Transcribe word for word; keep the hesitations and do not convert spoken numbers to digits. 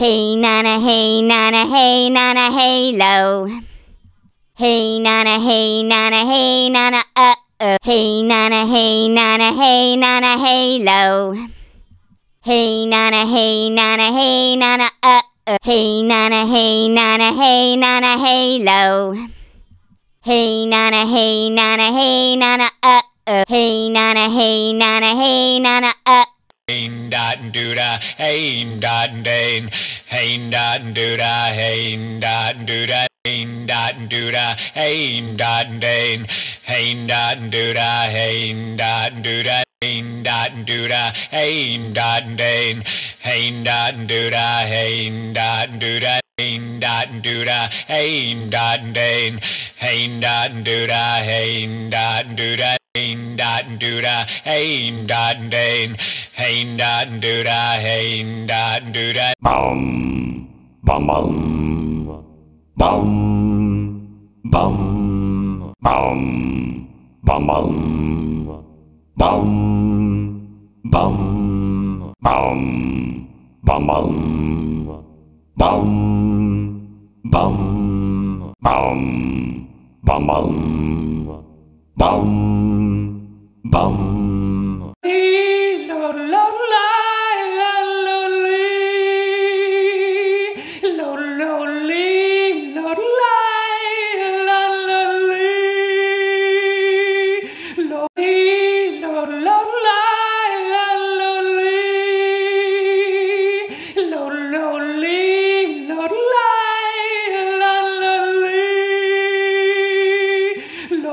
Hey Nana, hey Nana, hey Nana, hey lo. Hey Nana, hey Nana, hey Nana, uh uh. Hey Nana, hey Nana, hey Nana, hey lo. Hey Nana, hey Nana, hey Nana, uh uh. Hey Nana, hey Nana, hey Nana, hey lo. Hey Nana, hey Nana, hey Nana, uh uh. Hey Nana, hey Nana, hey Nana, uh. Hey dot and do da, hey dot and dane, hey dot and do da, hey dot and do da, hey dot and do da, hey dot and dane, hey dot and do da, hey dot and do da, hey dot and do da, hey dot and dane, hey dot and do da, hey dot and do da, hey dot and do da, hey dot and dane, hey dot and do da, hey dot and do da. Hey dot and do da, hey dot and dane, hey dot and do da, hey dot and do da. Bum, bum, bum, bum, bum, bum, bum, bum, bum, bum, bum, bum, bum, bum. Bum. Lo lo la la lo li lo lo li lo la la lo li lo li lo lo la la lo li lo lo li lo la la lo li. Wow